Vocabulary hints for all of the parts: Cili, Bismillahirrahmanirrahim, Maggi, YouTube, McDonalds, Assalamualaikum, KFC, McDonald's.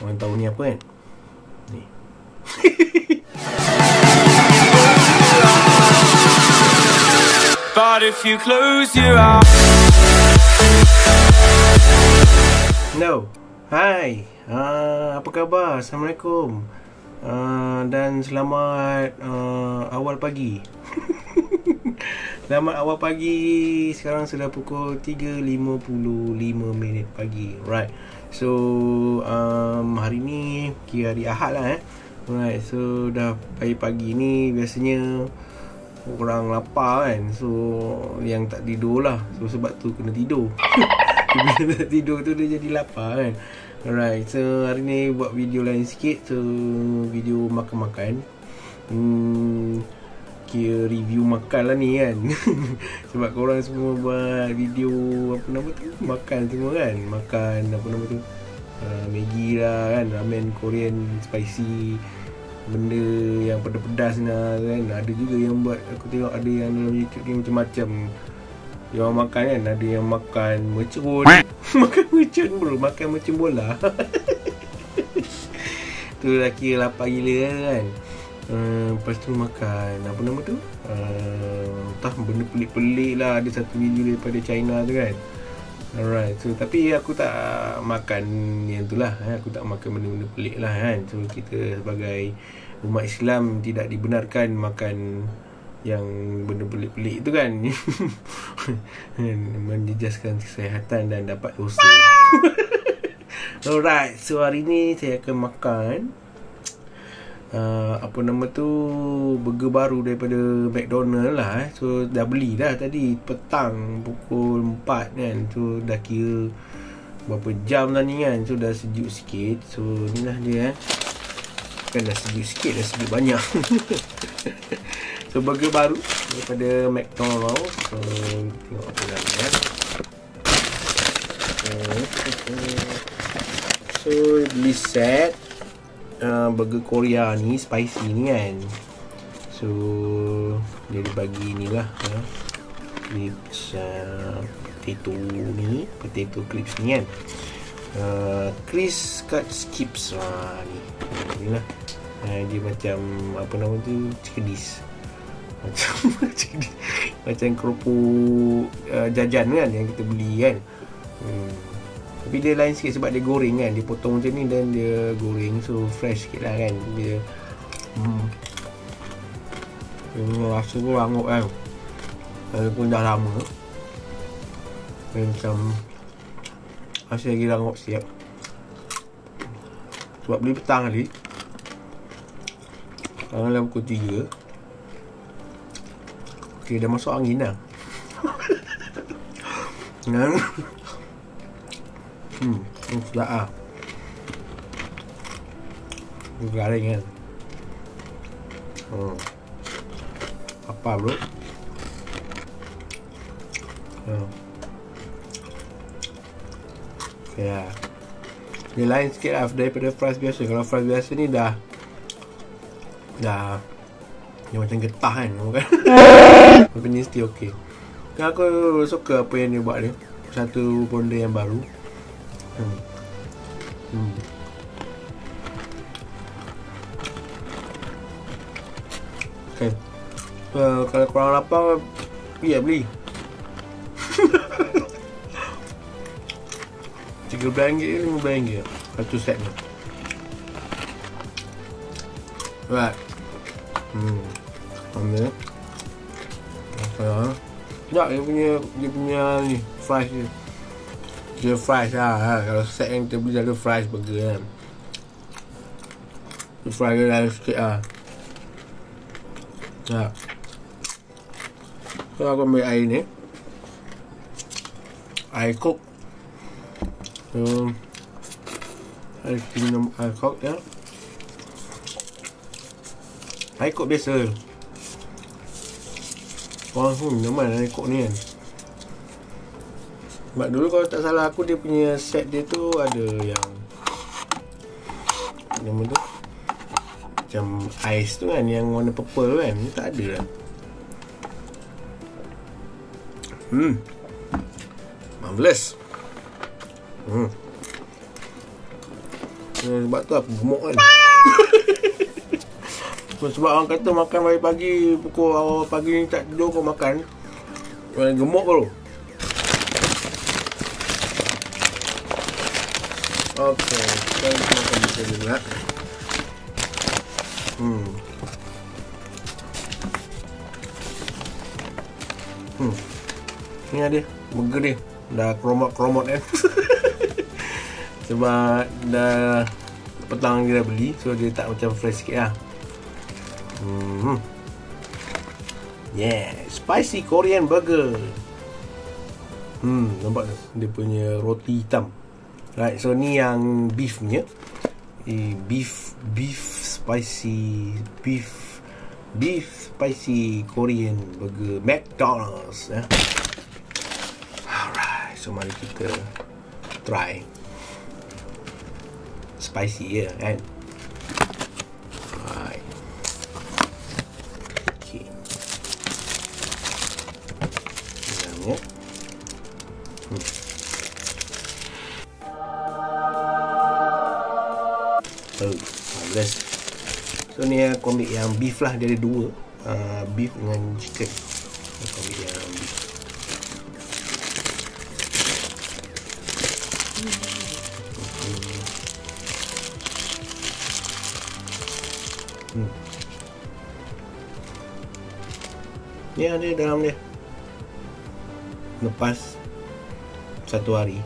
orang tahu ni apa kan. Ni but if you close your eyes. No. Hai, apa khabar? Assalamualaikum. Dan selamat awal pagi. Selamat awal pagi. Sekarang sudah pukul 3.55 pagi. Right. So hari ni kira hari Ahad lah Right. So dah pagi-pagi ni biasanya orang lapar kan, so yang tak tidur lah, so sebab tu kena tidur. Bila tak tidur tu dia jadi lapar kan. Alright, so hari ni buat video lain sikit, so video makan-makan, kira review makan lah ni kan. Sebab korang semua buat video apa nama tu, makan semua kan, makan apa nama tu, Maggi lah kan, ramen Korean spicy, benda yang pedas-pedas lah kan. Ada juga yang buat, aku tengok ada yang dalam YouTube ni macam-macam yang orang makan kan. Ada yang makan mercun. Makan mercun bro, makan mercun bola. Tu dah kira lapar gila kan. Lepas tu makan apa nama tu, entah benda pelik-pelik lah. Ada satu video daripada China tu kan. Alright, so tapi aku tak makan yang tu lah, aku tak makan benda-benda pelik lah kan. So kita sebagai umat Islam tidak dibenarkan makan yang benda pelik-pelik tu kan. Menjejaskan kesihatan dan dapat dosa. Alright, so hari ni saya akan makan apa nama tu, burger baru daripada McDonalds lah So dah beli dah tadi petang pukul 4 kan. So dah kira berapa jam dah ni kan. So dah sejuk sikit. So ni lah dia Kan dah sejuk sikit, dah sejuk banyak. So burger baru daripada McDonalds. So tengok apa dah ni kan. So beli set burger Korea ni, spicy ni kan. So dia bagi ni lah clips, potato ni, potato clips ni kan, crisp cut skips ni. Ni lah dia macam apa nama tu, cedis. Macam keropok jajan kan yang kita beli kan. Tapi dia lain sikit sebab dia goreng kan. Dia potong macam ni dan dia goreng, so fresh sikit lah kan. Dia rasa tu rangup kan. Walaupun dah lama, dia macam masih lagi rangup siap. Sebab beli petang tadi, sekarang dah pukul 3. Okay, dah masuk angin dah. Sedap lah. Garing kan. Apa bro, okay lah. Dia lain sikit lah daripada fries biasa. Kalau fries biasa ni dah dia macam getah kan. Tapi ni still ok. Dan aku suka apa yang dia buat ni, satu benda yang baru. Okay, kalau korang lapar, pergi lah beli. RM13, RM15 satu set ni. Right. Ambil. Sekejap dia punya ni, fries dia. Dia fries lah Kalau set yang kita beli ada fries burger kan. Dia fries dia lain sikit lah. So aku ambil air ni, air coke. Saya minum air coke ya. Air coke biasa. Orang pun minum air coke ni kan. Sebab dulu kalau tak salah aku, dia punya set dia tu ada yang nama tu macam ais tu kan, yang warna purple kan. Dia tak ada lah. Marvelous. Sebab tu aku gemuk kan. Sebab orang kata makan pagi-pagi, pukul awal pagi ni tak tidur kau makan, gemuk baru. Okey, sekarang kita makan bisa juga. Ni ada burger dia. Dah kromot-kromot kan. Sebab dah petang dia dah beli, so dia tak macam fresh sikit lah. Yeah, spicy Korean burger. Nampak tak? Dia punya roti hitam. Right, so ni yang beef punya. Beef spicy Korean burger McDonald's. Alright, so mari kita try. Spicy ya kan. Alright. Okay. Namanya. Oh, best. So ni aku ambil yang beef lah, dia ada dua. Beef dengan chicken. Aku ambil yang beef. Ni ada dalam dia. Lepas satu hari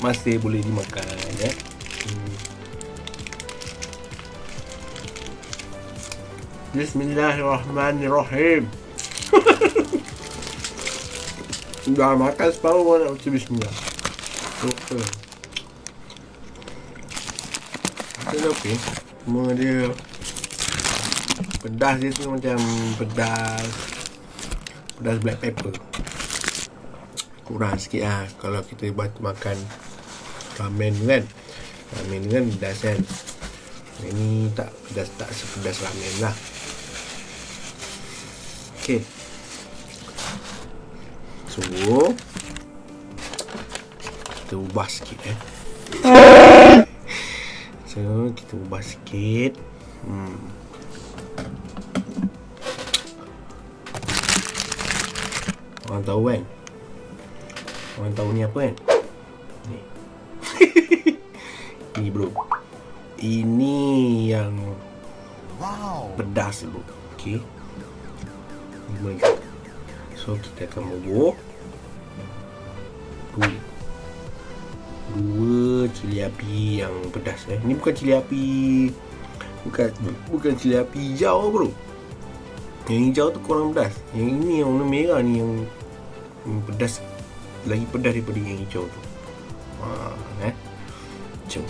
masih boleh dimakan ya. Bismillahirrahmanirrahim. Dah makan separuh pun nak baca bismillah. Okay. Okay. Semua dia pedas, dia tu macam pedas black pepper. Kurang sikit lah kalau kita makan ramen kan. Ramen kan pedas kan. Ini tak pedas, tak sepedas ramen lah. Okay. So kita ubah sikit So kita ubah sikit. Orang tahu kan? Orang tahu ni apa kan? Ni ni bro, ini yang pedas bro. Okay. So kita akan bubur dua cili api yang pedas eh. Ni bukan cili api, bukan cili api hijau bro. Yang hijau tu kurang pedas. Yang ini yang warna merah ni yang pedas, lagi pedas daripada yang hijau tu. Jom.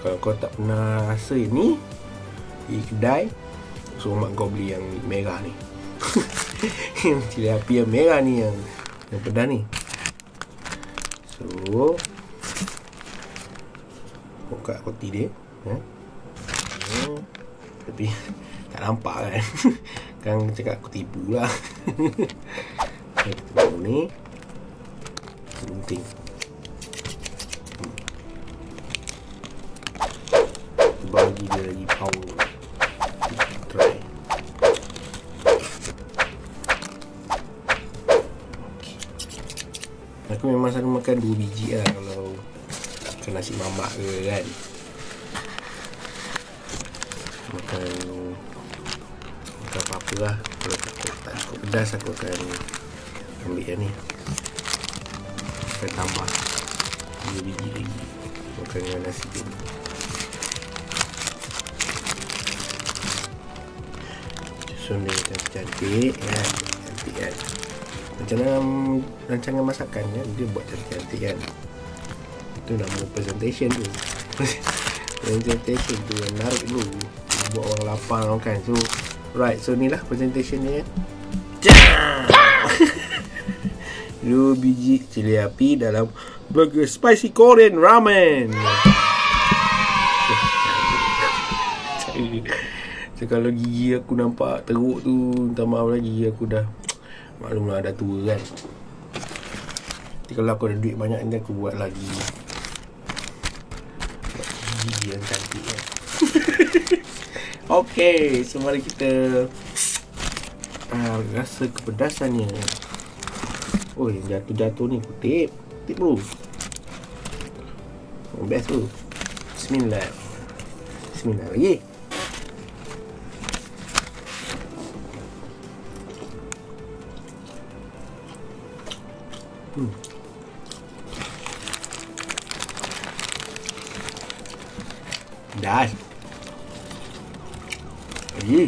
Kalau kau tak pernah rasa ni di kedai, so mak kau beli yang merah ni. Yang cili api yang merah ni yang pedas ni. So buka koti dia. Tapi tak nampak kan. Kan cakap aku tipu lah. Kita ni gunting, kita bagi dia lagi power. Kita try. Okay. Aku memang selalu makan 2 biji lah kalau makan nasi mamak ke kan. Makan apa-apa lah. Kalau tak cukup pedas aku akan ambil yang ni, akan tambah 2 biji lagi. Makan dengan nasi tu. Susun dia macam cantik kan. Cantik kan. Macam dalam rancangan masakan kan, dia buat cantik-cantik kan. Itu nama presentation tu. Presentation tu yang menarik dulu, buat orang lapar kan. So right, so ni lah presentation dia. 2 biji cili api dalam burger spicy Korean ramen. So kalau gigi aku nampak teruk tu, minta maaf lagi, aku dah maklumlah dah tua kan. Nanti kalau aku ada duit banyak nanti aku buat lagi gigi yang cantik kan. Okay, so mari kita rasa kepedasannya. Oi, jatuh-jatuh ni kutip. Kutip bro. Oh, best bro. Bismillah. Bismillah lagi. Dah. Lagi.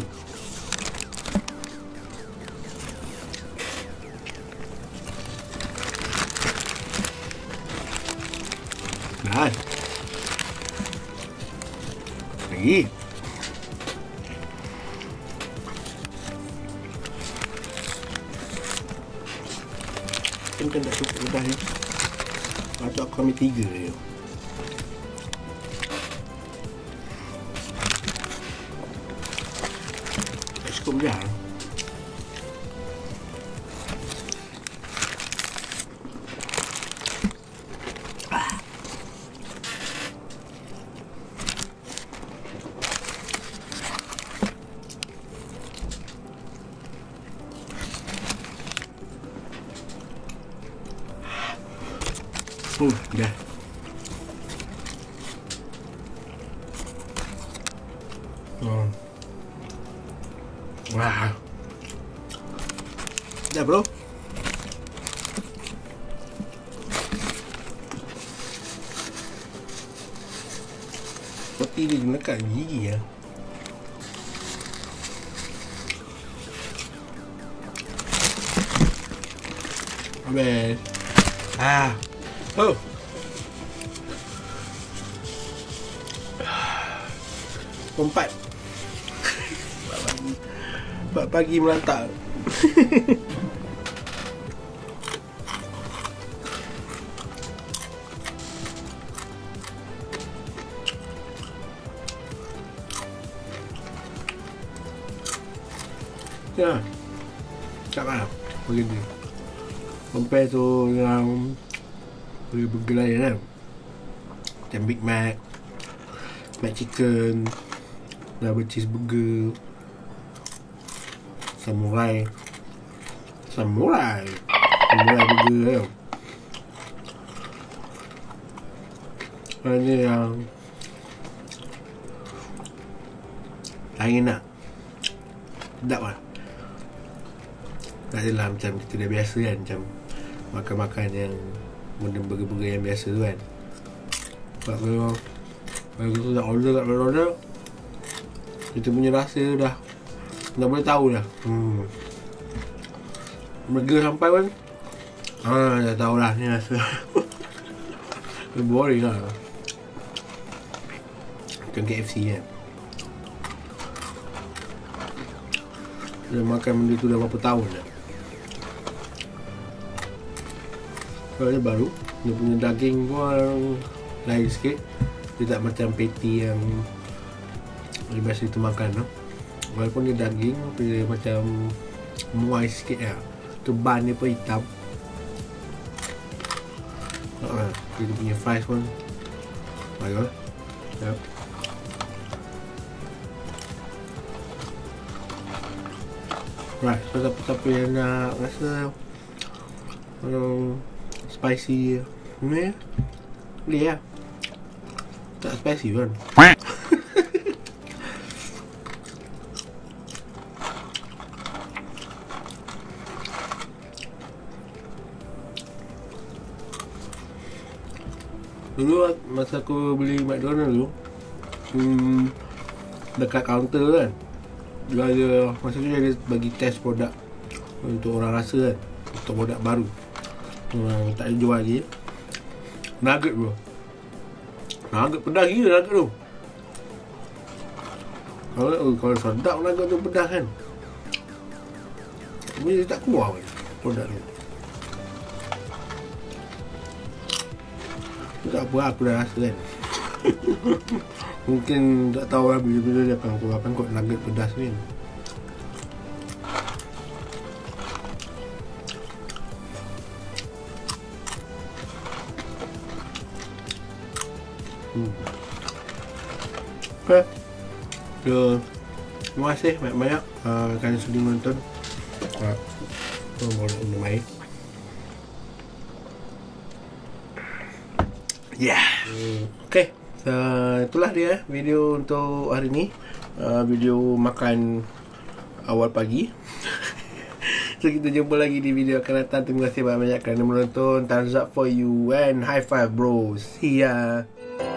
Dah. Lagi. Mungkin tak cukup dah ni. Patut aku ambil 3 je. Tak cukup dah. Dah. Wah. Dah bro. Roti dia melekat gigi ya. Habis. Ah. Oh. Empat. Empat pagi melantak. Ya. Tak apa. Begini. Sampai tu yang boleh bergelai kan? Macam Big Mac, Mac Chicken, double cheeseburger, samurai, samurai burger kan? Ini yang lain lah. Sedap lah. Tak adalah macam kita dah biasa kan? Macam makan-makan yang benda burger-burger yang biasa tu kan. Sebab kalau kita nak order kat McDonald's, kita punya rasa dah boleh tahu dah. Burger sampai pun dah tahu lah ni rasa. Boring lah. Macam KFC kan, kita makan benda tu dah berapa tahun dah. Dia baru, dia punya daging pun lain sikit. Dia tak macam patty yang biasa kita makan. Walaupun dia daging, dia macam muai sikit lah. Tu bun dia pun hitam. Dia punya fries pun bagus. Yep. Right, so siapa-siapa yang nak rasa spicy ni boleh lah. Tak spicy pun. Dulu masa aku beli McDonald's tu, dekat kaunter kan, dia ada, masa tu dia ada bagi test produk untuk orang rasa kan, untuk produk baru. Tak ada jual lagi. Nugget bro. Nugget pedas gila nugget tu. Kalau sedap nugget tu pedas kan. Tapi dia tak keluar kan produk tu. Tak apa aku dah rasa kan. Mungkin tak tahu lah bila-bila dia akan keluarkan kot nugget pedas ni. Oke, terima kasih banyak-banyak kalian sudah menonton. Yeah. Oke, itulah dia video untuk hari ini. Video makan awal pagi. So kita jumpa lagi di video akan datang. Terima kasih banyak-banyak kerana menonton. Thumbs up for you and high five bro. See ya.